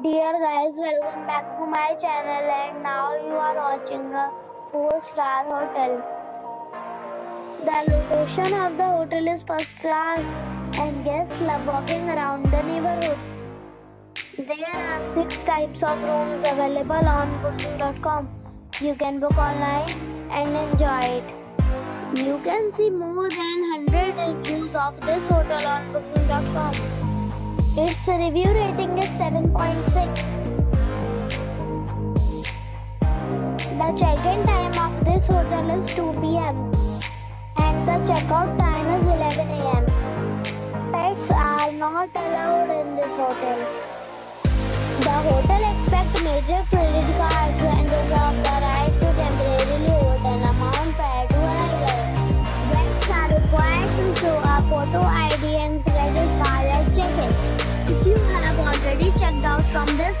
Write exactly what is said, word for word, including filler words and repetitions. Dear guys, welcome back to my channel and now you are watching a four star hotel. The location of the hotel is first class and guests love walking around the neighborhood. There are six types of rooms available on Booking dot com. You can book online and enjoy it. You can see more than one hundred reviews of this hotel on Booking dot com. Its review rating is seven point six. The check-in time of this hotel is two p m and the check-out time is eleven a m Pets are not allowed in this hotel. The hotel accepts major credit cards and reserves the right to temporarily hold an amount prior to arrival. Guests are required to show a photo I D and credit card at check-in. If you have already checked out from this